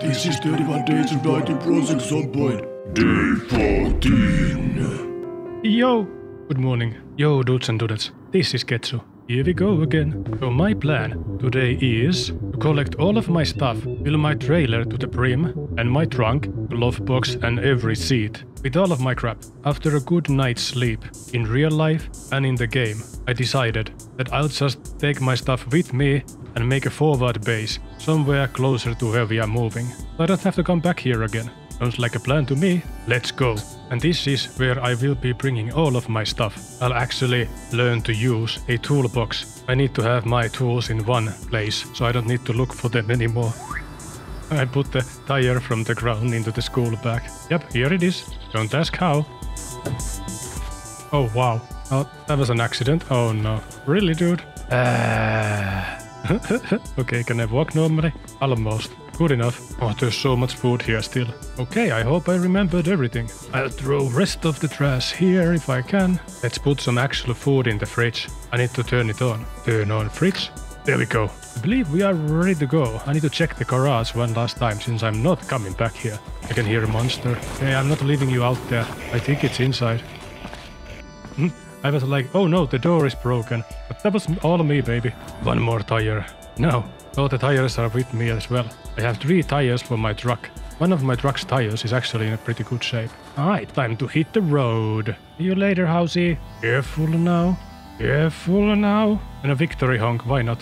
This is 31 Days of Night in Project Zomboid. Day 14. Yo, good morning. Yo dudes and dudettes, this is Ketsu. Here we go again. So my plan today is to collect all of my stuff, fill my trailer to the brim and my trunk, lovebox and every seat with all of my crap. After a good night's sleep, in real life and in the game, I decided that I'll just take my stuff with me and make a forward base somewhere closer to where we are moving. I don't have to come back here again. Sounds like a plan to me. Let's go. And this is where I will be bringing all of my stuff. I'll actually learn to use a toolbox. I need to have my tools in one place, so I don't need to look for them anymore. I put the tire from the ground into the school bag. Yep, here it is. Don't ask how. Oh wow. Oh, that was an accident. Oh no. Really, dude? Okay, can I walk normally? Almost. Good enough. Oh, there's so much food here still. Okay, I hope I remembered everything. I'll throw rest of the trash here if I can. Let's put some actual food in the fridge. I need to turn it on. Turn on fridge. There we go. I believe we are ready to go. I need to check the garage one last time since I'm not coming back here. I can hear a monster. Hey, I'm not leaving you out there. I think it's inside. I was like, oh no, the door is broken. But that was all of me, baby. One more tire. No, all the tires are with me as well. I have 3 tires for my truck. One of my truck's tires is actually in a pretty good shape. Alright, time to hit the road. See you later, housey. Careful now. Careful now. And a victory honk, why not?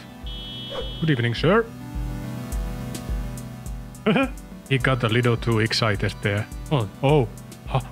Good evening, sir. He got a little too excited there. Oh.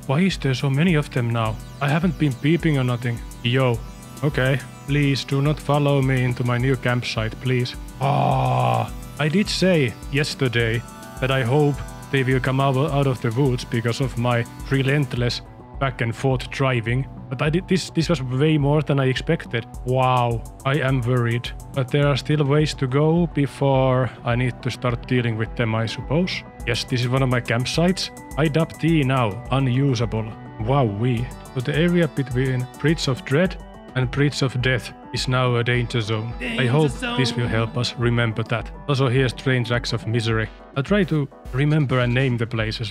Why is there so many of them now? I haven't been peeping or nothing. Yo. Okay. Please do not follow me into my new campsite, please. Ah. I did say yesterday that I hope they will come out of the woods because of my relentless back and forth driving. But I did this was way more than I expected. Wow. I am worried. But there are still ways to go before I need to start dealing with them, I suppose. Yes, this is one of my campsites. IWT now, unusable. Wowee. So the area between Bridge of Dread and Bridge of Death is now a danger zone. I hope this will help us remember that. Also here's Train Tracks of Misery. I'll try to remember and name the places.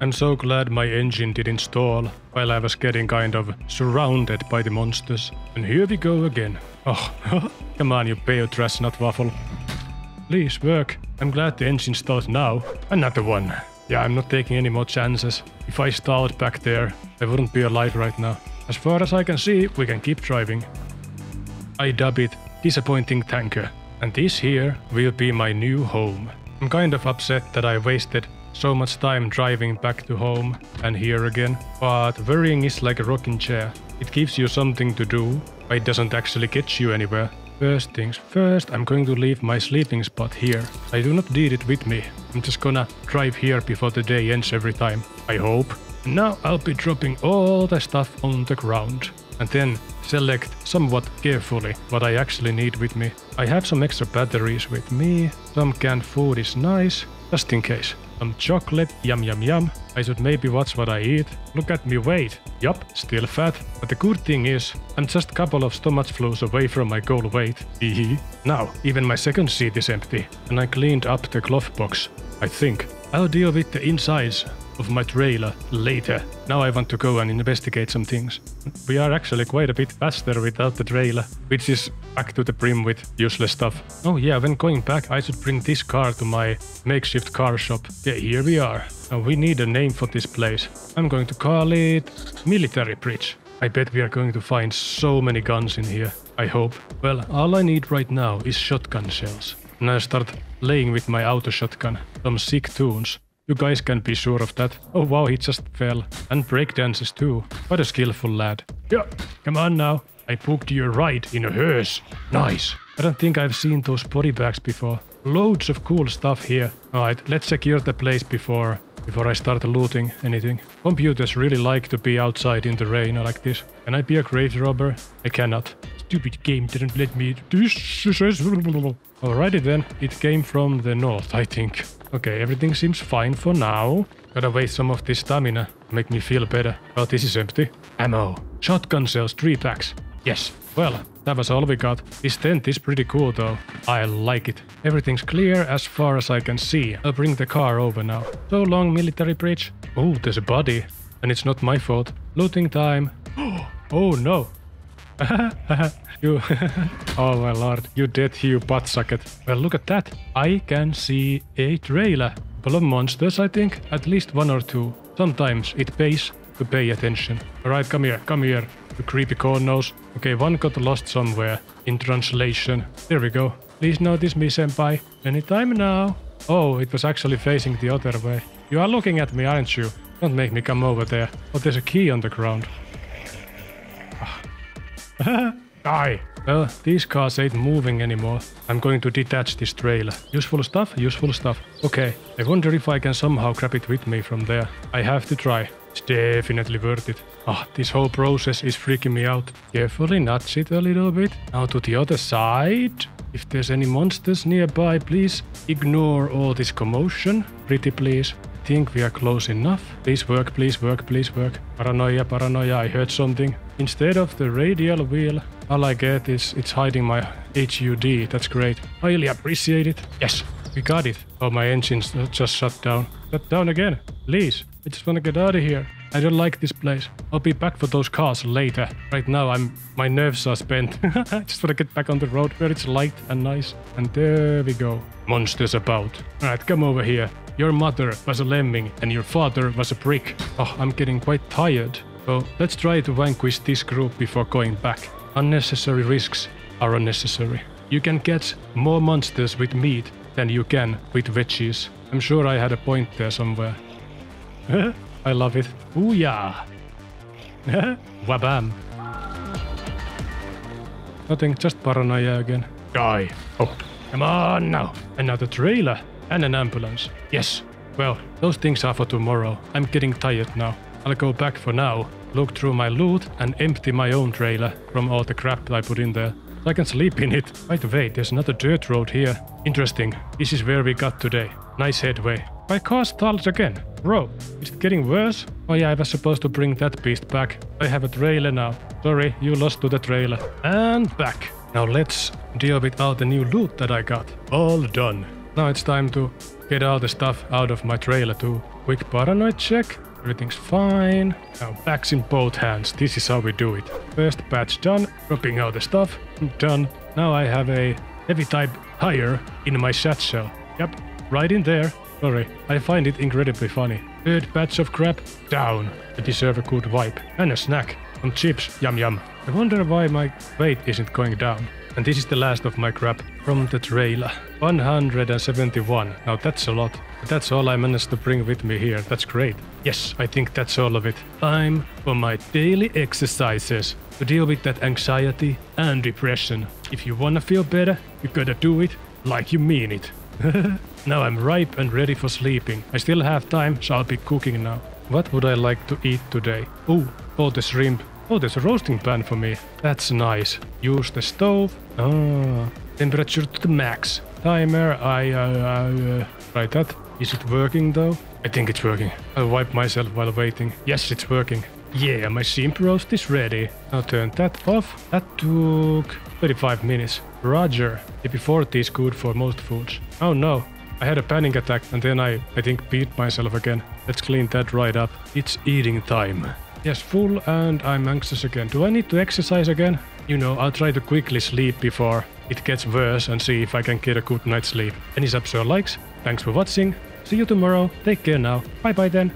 I'm so glad my engine didn't stall while I was getting kind of surrounded by the monsters. And here we go again. Oh, come on you pale trash nut waffle. Please work. I'm glad the engine stalled now. Another one. Yeah, I'm not taking any more chances. If I stalled back there, I wouldn't be alive right now. As far as I can see, we can keep driving. I dub it Disappointing Tanker. And this here will be my new home. I'm kind of upset that I wasted so much time driving back to home and here again. But worrying is like a rocking chair. It gives you something to do, but it doesn't actually get you anywhere. First things first, I'm going to leave my sleeping spot here. I do not need it with me. I'm just gonna drive here before the day ends every time, I hope. And now I'll be dropping all the stuff on the ground. And then select somewhat carefully what I actually need with me. I have some extra batteries with me. Some canned food is nice, just in case. Some chocolate, yum yum yum. I should maybe watch what I eat. Look at me weight. Yup, still fat. But the good thing is, I'm just a couple of stomach flus away from my goal weight. Now, even my second seat is empty. And I cleaned up the cloth box, I think. I'll deal with the insides of my trailer later. Now I want to go and investigate some things. We are actually quite a bit faster without the trailer, which is back to the brim with useless stuff. Oh yeah, when going back I should bring this car to my makeshift car shop. Yeah, here we are. Now we need a name for this place. I'm going to call it Military Bridge. I bet we are going to find so many guns in here, I hope. Well, all I need right now is shotgun shells. And I start playing with my auto shotgun. Some sick tunes. You guys can be sure of that. Oh wow, he just fell. And breakdances too. What a skillful lad. Yeah, come on now. I booked you a ride in a hearse. Nice. I don't think I've seen those body bags before. Loads of cool stuff here. Alright, let's secure the place before I start looting anything. Computers really like to be outside in the rain like this. Can I be a grave robber? I cannot. Stupid game didn't let me... Alrighty then, it came from the north, I think. Okay, everything seems fine for now. Gotta waste some of this stamina. Make me feel better. Well, this is empty. Ammo. Shotgun shells, 3 packs. Yes. Well, that was all we got. This tent is pretty cool though. I like it. Everything's clear as far as I can see. I'll bring the car over now. So long, military bridge. Oh, there's a body. And it's not my fault. Looting time. Oh no. You. Oh my lord. You dead, you butt socket. Well, look at that. I can see a trailer. Full of monsters, I think. At least one or two. Sometimes it pays to pay attention. Alright, come here, come here. The creepy corn nose. Okay, one got lost somewhere. In translation. There we go. Please notice me, senpai. Anytime now. Oh, it was actually facing the other way. You are looking at me, aren't you? Don't make me come over there. Oh, there's a key on the ground. Die! Well, these cars ain't moving anymore. I'm going to detach this trailer. Useful stuff, useful stuff. Okay, I wonder if I can somehow grab it with me from there. I have to try. It's definitely worth it. Ah, this whole process is freaking me out. Carefully nudge it a little bit. Now to the other side. If there's any monsters nearby, please ignore all this commotion. Pretty please. I think we are close enough. Please work, please work, please work. Paranoia, paranoia, I heard something. Instead of the radial wheel, all I get is it's hiding my HUD. That's great. Highly appreciate it. Yes, we got it. Oh, my engine's just shut down. Shut down again. Please. I just want to get out of here. I don't like this place. I'll be back for those cars later. Right now, my nerves are spent. I just want to get back on the road where it's light and nice. And there we go. Monsters about. All right, come over here. Your mother was a lemming and your father was a brick. Oh, I'm getting quite tired. So let's try to vanquish this group before going back. Unnecessary risks are unnecessary. You can catch more monsters with meat than you can with veggies. I'm sure I had a point there somewhere. I love it. Booyah! Wabam! Nothing, just paranoia again. Die! Oh, come on now! Another trailer and an ambulance. Yes. Well, those things are for tomorrow. I'm getting tired now. I'll go back for now, look through my loot and empty my own trailer from all the crap I put in there. So I can sleep in it. By the way, there's another dirt road here. Interesting. This is where we got today. Nice headway. My car stalls again. Bro, is it getting worse? Oh yeah, I was supposed to bring that beast back. I have a trailer now. Sorry, you lost to the trailer. And back. Now let's deal with all the new loot that I got. All done. Now it's time to get all the stuff out of my trailer too. Quick paranoid check. Everything's fine. Now backs in both hands. This is how we do it. First batch done. Dropping out the stuff. Done. Now I have a heavy type tire in my satchel. Yep. Right in there. Sorry. I find it incredibly funny. Third batch of crap. Down. I deserve a good wipe. And a snack. Some chips. Yum yum. I wonder why my weight isn't going down. And this is the last of my crap from the trailer. 171. Now that's a lot. But that's all I managed to bring with me here. That's great. Yes, I think that's all of it. Time for my daily exercises to deal with that anxiety and depression. If you wanna feel better, you gotta do it like you mean it. Now I'm ripe and ready for sleeping. I still have time, so I'll be cooking now. What would I like to eat today? Ooh, all the shrimp. Oh, there's a roasting pan for me. That's nice. Use the stove. Ah, temperature to the max. Timer, I try that. Is it working though? I think it's working. I'll wipe myself while waiting. Yes, it's working. Yeah, my shrimp roast is ready. Now turn that off. That took 35 minutes. Roger. AP40 is good for most foods. Oh no. I had a panic attack and then I think beat myself again. Let's clean that right up. It's eating time. Yes, full and I'm anxious again. Do I need to exercise again? You know, I'll try to quickly sleep before it gets worse and see if I can get a good night's sleep. Any subscribe likes? Thanks for watching. See you tomorrow. Take care now. Bye bye then.